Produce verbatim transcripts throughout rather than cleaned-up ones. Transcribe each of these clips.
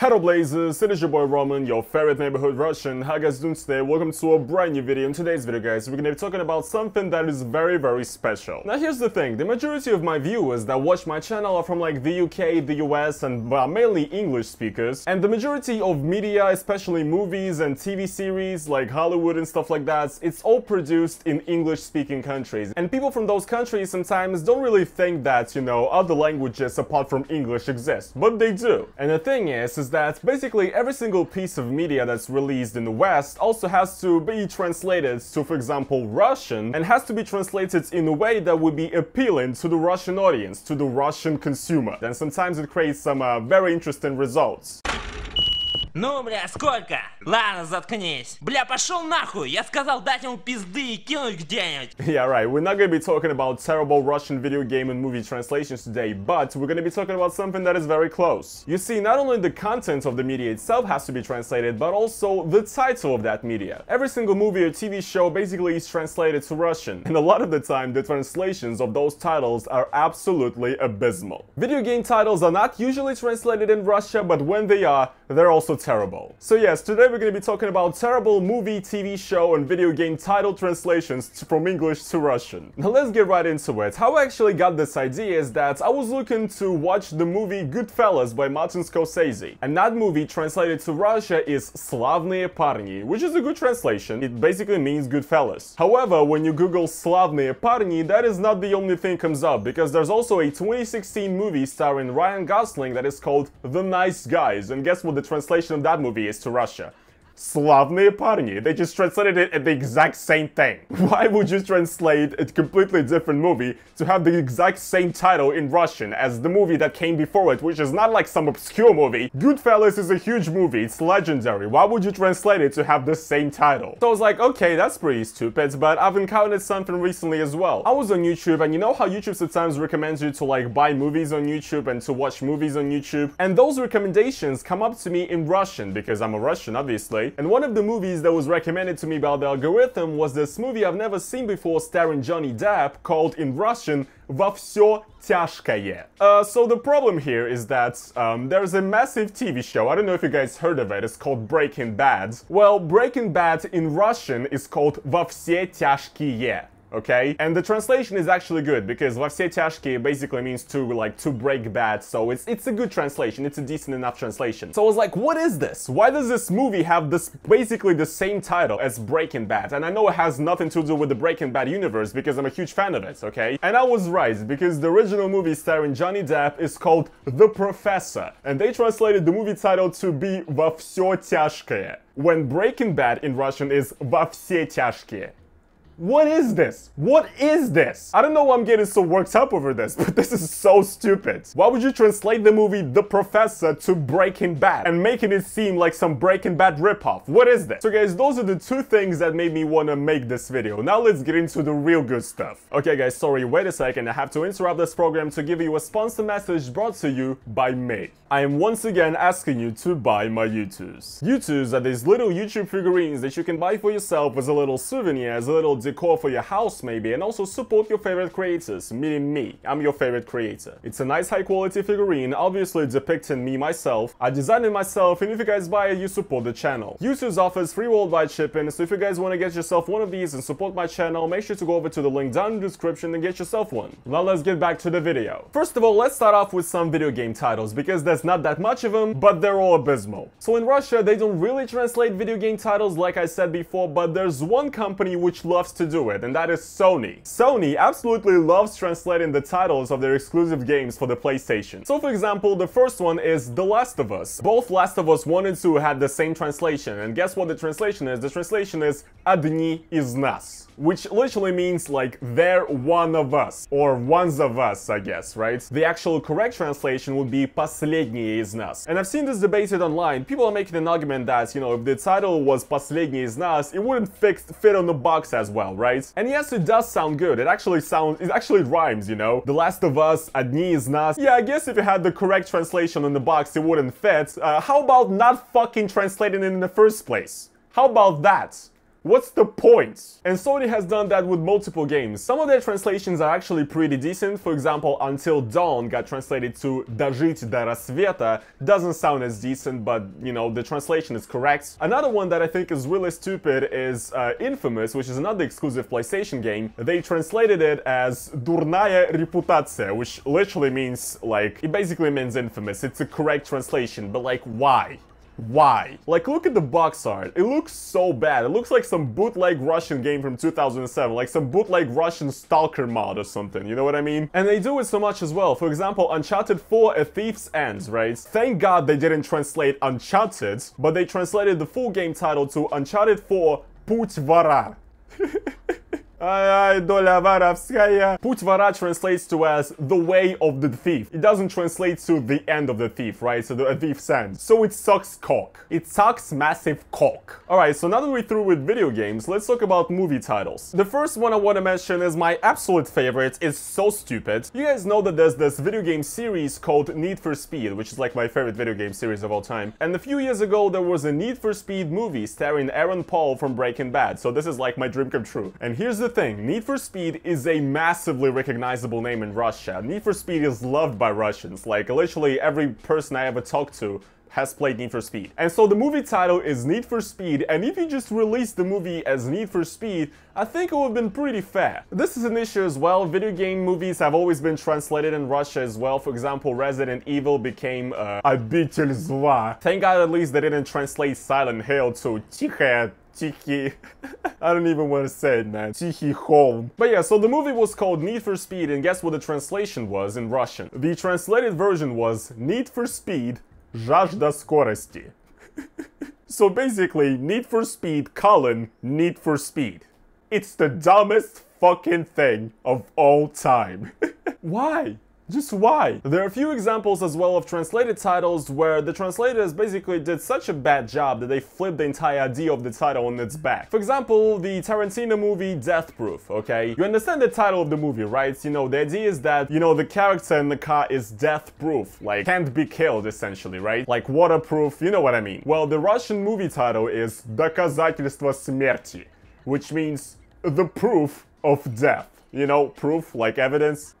Hello Blazers, it is your boy Roman, your favorite neighborhood Russian. How you guys doing today? Welcome to a brand new video. In today's video guys, we're gonna be talking about something that is very very special. Now here's the thing, the majority of my viewers that watch my channel are from like the U K, the U S and well, mainly English speakers. And the majority of media, especially movies and T V series like Hollywood and stuff like that, it's all produced in English speaking countries. And people from those countries sometimes don't really think that, you know, other languages apart from English exist. But they do. And the thing is, is that basically every single piece of media that's released in the West also has to be translated to, for example, Russian, and has to be translated in a way that would be appealing to the Russian audience, to the Russian consumer. Then sometimes it creates some uh, very interesting results. Ну, бля, сколько? Ладно, заткнись. Бля, пошел нахуй! Я сказал дать ему пизды и кинуть где-нибудь. Yeah, right. We're not gonna be talking about terrible Russian video game and movie translations today, but we're gonna be talking about something that is very close. You see, not only the content of the media itself has to be translated, but also the title of that media. Every single movie or T V show basically is translated to Russian, and a lot of the time the translations of those titles are absolutely abysmal. Video game titles are not usually translated in Russia, but when they are, they're also terrible. So yes, today we're going to be talking about terrible movie, T V show and video game title translations to, from English to Russian. Now let's get right into it. How I actually got this idea is that I was looking to watch the movie Goodfellas by Martin Scorsese. And that movie translated to Russia is Slavные парни, which is a good translation. It basically means Goodfellas. However, when you Google Slavные парни, that is not the only thing comes up, because there's also a twenty sixteen movie starring Ryan Gosling that is called The Nice Guys. And guess what the translation of that movie is to Russia? Slavные парни. They just translated it at the exact same thing. Why would you translate a completely different movie to have the exact same title in Russian as the movie that came before it, which is not like some obscure movie? Goodfellas is a huge movie, it's legendary. Why would you translate it to have the same title? So I was like, okay, that's pretty stupid, but I've encountered something recently as well. I was on YouTube, and you know how YouTube sometimes recommends you to like buy movies on YouTube and to watch movies on YouTube? And those recommendations come up to me in Russian, because I'm a Russian, obviously. And one of the movies that was recommended to me by the algorithm was this movie I've never seen before starring Johnny Depp called in Russian Во все тяжкое. Uh, so the problem here is that um, there's a massive T V show, I don't know if you guys heard of it, it's called Breaking Bad. Well, Breaking Bad in Russian is called Во все тяжкие. Okay? And the translation is actually good, because Во все тяжкие basically means to, like, to break bad, so it's it's a good translation, it's a decent enough translation. So I was like, what is this? Why does this movie have this basically the same title as Breaking Bad? And I know it has nothing to do with the Breaking Bad universe, because I'm a huge fan of it, okay? And I was right, because the original movie starring Johnny Depp is called The Professor, and they translated the movie title to be Во все тяжкое, when Breaking Bad in Russian is Во все тяжкие. What is this? What is this? I don't know why I'm getting so worked up over this, but this is so stupid. Why would you translate the movie The Professor to Breaking Bad and making it seem like some Breaking Bad ripoff? What is this? So guys, those are the two things that made me want to make this video. Now let's get into the real good stuff. Okay guys, sorry, wait a second. I have to interrupt this program to give you a sponsor message brought to you by me. I am once again asking you to buy my U twos. U twos are these little YouTube figurines that you can buy for yourself as a little souvenir, as a little decor for your house maybe, and also support your favorite creators, meaning me. I'm your favorite creator. It's a nice high quality figurine, obviously depicting me myself. I designed it myself, and if you guys buy it, you support the channel. U twos offers free worldwide shipping, so if you guys want to get yourself one of these and support my channel, make sure to go over to the link down in the description and get yourself one. Now let's get back to the video. First of all, let's start off with some video game titles, because there's not that much of them, but they're all abysmal. So in Russia, they don't really translate video game titles like I said before, but there's one company which loves to do it, and that is Sony. Sony absolutely loves translating the titles of their exclusive games for the PlayStation. So for example, the first one is The Last of Us. Both Last of Us one and two had the same translation, and guess what the translation is? The translation is Одни из нас, which literally means like they're one of us, or ones of us, I guess, right? The actual correct translation would be Последние из нас. And I've seen this debated online. People are making an argument that, you know, if the title was Последние из нас, it wouldn't fix, fit on the box as well, right? And yes, it does sound good. It actually sounds, it actually rhymes, you know? The Last of Us, Одни из нас. Yeah, I guess if you had the correct translation on the box, it wouldn't fit. Uh, how about not fucking translating it in the first place? How about that? What's the point? And Sony has done that with multiple games. Some of their translations are actually pretty decent. For example, Until Dawn got translated to Дожить до рассвета. Doesn't sound as decent, but, you know, the translation is correct. Another one that I think is really stupid is uh, Infamous, which is another exclusive PlayStation game. They translated it as Дурная репутация, which literally means, like, it basically means infamous. It's a correct translation, but, like, why? Why? Like, look at the box art. It looks so bad. It looks like some bootleg Russian game from two thousand seven, like some bootleg Russian stalker mod or something, you know what I mean? And they do it so much as well. For example, Uncharted four, A Thief's End, right? Thank God they didn't translate Uncharted, but they translated the full game title to Uncharted four, Путь вора. Ай-ай, доля воровская. Путь вора translates to as the way of the thief. It doesn't translate to the end of the thief, right? So the thief's end. So it sucks cock. It sucks massive cock. Alright, so now that we're through with video games, let's talk about movie titles. The first one I want to mention is my absolute favorite. It's so stupid. You guys know that there's this video game series called Need for Speed, which is like my favorite video game series of all time. And a few years ago, there was a Need for Speed movie starring Aaron Paul from Breaking Bad. So this is like my dream come true. And here's the thing, Need for Speed is a massively recognizable name in Russia. Need for Speed is loved by Russians. Like, literally every person I ever talked to has played Need for Speed. And so the movie title is Need for Speed, and if you just released the movie as Need for Speed, I think it would have been pretty fair. This is an issue as well. Video game movies have always been translated in Russia as well. For example, Resident Evil became uh, Обитель зла. Thank God at least they didn't translate Silent Hill to Тихая. Tiki. I don't even want to say it, man. Tiki home. But yeah, so the movie was called Need for Speed, and guess what the translation was in Russian? The translated version was Need for Speed, Жажда скорости. So basically, Need for Speed, colon, Need for Speed. It's the dumbest fucking thing of all time. Why? Just why? There are a few examples as well of translated titles where the translators basically did such a bad job that they flipped the entire idea of the title on its back. For example, the Tarantino movie Death Proof, okay? You understand the title of the movie, right? You know, the idea is that, you know, the character in the car is death proof, like, can't be killed, essentially, right? Like, waterproof, you know what I mean. Well, the Russian movie title is Доказательство смерти, which means the proof of death. You know, proof, like evidence.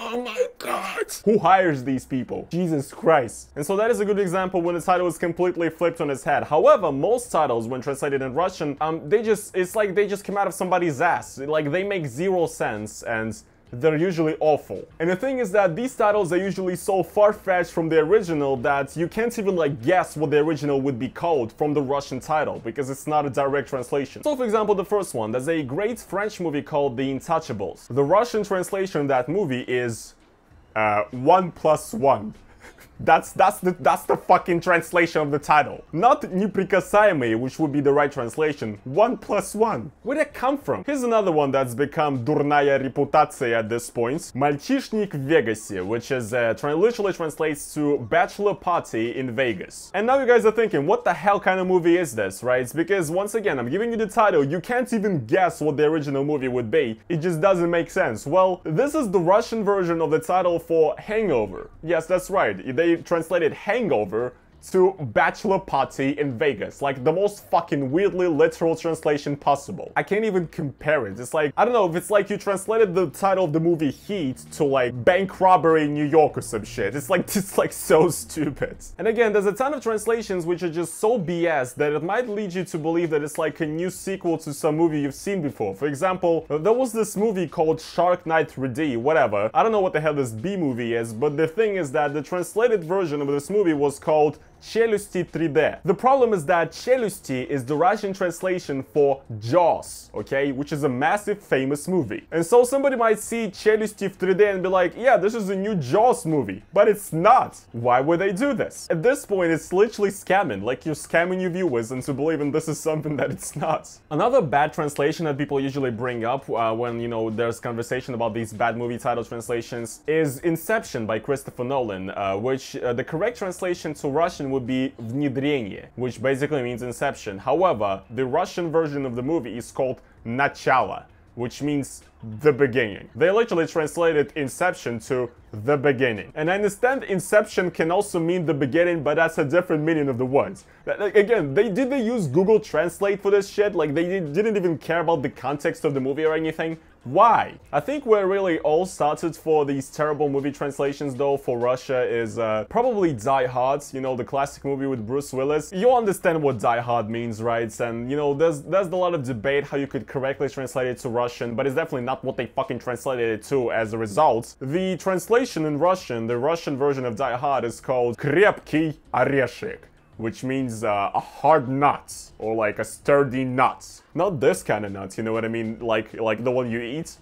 Oh my God! Who hires these people? Jesus Christ. And so that is a good example when the title is completely flipped on its head. However, most titles, when translated in Russian, um, they just, it's like they just came out of somebody's ass. Like, they make zero sense and they're usually awful. And the thing is that these titles are usually so far-fetched from the original that you can't even, like, guess what the original would be called from the Russian title, because it's not a direct translation. So, for example, the first one, there's a great French movie called The Intouchables. The Russian translation of that movie is uh, one plus one. That's that's the that's the fucking translation of the title. Not неприкасаемые, which would be the right translation. One plus one. Where did it come from? Here's another one that's become дурная репутация at this point. Мальчишник в Вегасе, which is uh, tra literally translates to bachelor party in Vegas. And now you guys are thinking, what the hell kind of movie is this, right? It's because once again, I'm giving you the title. You can't even guess what the original movie would be. It just doesn't make sense. Well, this is the Russian version of the title for Hangover. Yes, that's right. They translated Hangover to bachelor party in Vegas. Like, the most fucking weirdly literal translation possible. I can't even compare it. It's like, I don't know, if it's like you translated the title of the movie Heat to, like, bank robbery in New York or some shit. It's like, it's like so stupid. And again, there's a ton of translations which are just so B S that it might lead you to believe that it's like a new sequel to some movie you've seen before. For example, there was this movie called Shark Night three D, whatever. I don't know what the hell this B movie is, but the thing is that the translated version of this movie was called Челюсти three D. The problem is that Челюсти is the Russian translation for Jaws, okay, which is a massive famous movie. And so somebody might see Челюсти three D and be like, yeah, this is a new Jaws movie, but it's not. Why would they do this? At this point, it's literally scamming, like you're scamming your viewers into believing this is something that it's not. Another bad translation that people usually bring up uh, when, you know, there's conversation about these bad movie title translations is Inception by Christopher Nolan, uh, which uh, the correct translation to Russian would be внедрение, which basically means inception. However, the Russian version of the movie is called начало, which means the beginning. They literally translated Inception to the beginning. And I understand Inception can also mean the beginning, but that's a different meaning of the words. Again, they did they use Google Translate for this shit? Like, they didn't even care about the context of the movie or anything? Why? I think we're really all started for these terrible movie translations though for Russia is uh, probably Die Hard, you know, the classic movie with Bruce Willis. You understand what Die Hard means, right? And you know, there's there's a lot of debate how you could correctly translate it to Russian, but it's definitely not what they fucking translated it to as a result. The translation in Russian, the Russian version of Die Hard is called Крепкий орешек, which means uh, a hard nut, or like a sturdy nut. Not this kind of nut, you know what I mean? Like, like the one you eat.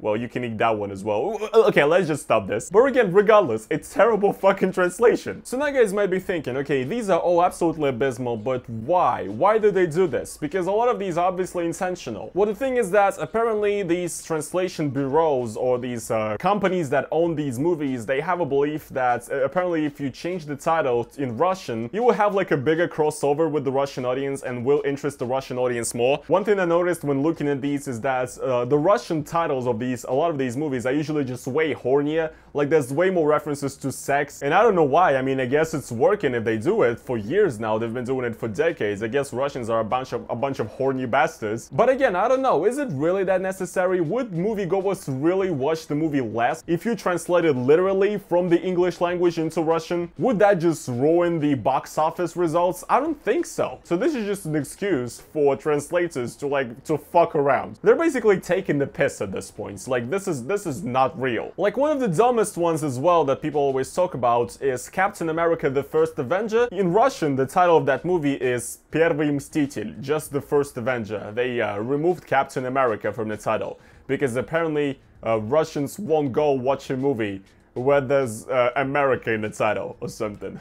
Well, you can eat that one as well. Okay, let's just stop this. But again, regardless, it's terrible fucking translation. So now you guys might be thinking, okay, these are all absolutely abysmal, but why? Why did they do this? Because a lot of these are obviously intentional. Well, the thing is that apparently these translation bureaus or these uh, companies that own these movies, they have a belief that uh, apparently if you change the title in Russian, you will have like a bigger crossover with the Russian audience and will interest the Russian audience more. One thing I noticed when looking at these is that uh, the Russian titles of these a lot of these movies are usually just way hornier. Like, there's way more references to sex, and I don't know why. I mean, I guess it's working if they do it for years now. They've been doing it for decades. I guess Russians are a bunch of a bunch of horny bastards. But again, I don't know. Is it really that necessary? Would moviegoers really watch the movie less if you translate it literally from the English language into Russian? Would that just ruin the box office results? I don't think so. So this is just an excuse for translators to like to fuck around. They're basically taking the piss at this point. Like, this is this is not real. Like, one of the dumbest ones as well that people always talk about is Captain America: The First Avenger. In Russian, the title of that movie is Первый Мститель, just The First Avenger. They uh, removed Captain America from the title because apparently uh, Russians won't go watch a movie where there's uh, America in the title or something.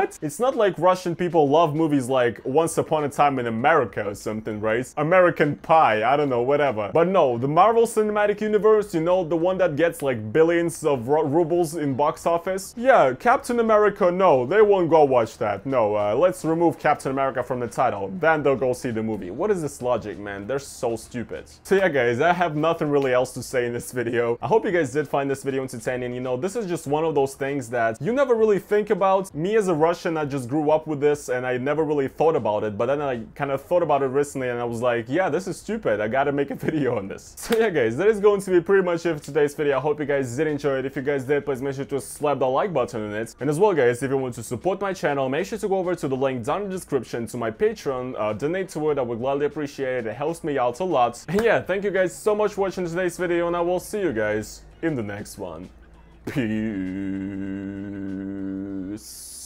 What? It's not like Russian people love movies like Once Upon a Time in America or something, right? American Pie, I don't know, whatever. But no, the Marvel Cinematic Universe, you know, the one that gets like billions of ru rubles in box office? Yeah, Captain America, no, they won't go watch that. No, uh, let's remove Captain America from the title, then they'll go see the movie. What is this logic, man? They're so stupid. So yeah, guys, I have nothing really else to say in this video. I hope you guys did find this video entertaining. You know, this is just one of those things that you never really think about. Me as a Russian, I just grew up with this and I never really thought about it, but then I kind of thought about it recently and I was like, yeah, this is stupid, I gotta make a video on this. So yeah, guys, that is going to be pretty much it for today's video. I hope you guys did enjoy it. If you guys did, please make sure to slap the like button on it. And as well, guys, if you want to support my channel, make sure to go over to the link down in the description to my Patreon, uh, donate to it, I would gladly appreciate it, it helps me out a lot. And yeah, thank you guys so much for watching today's video and I will see you guys in the next one. Peace.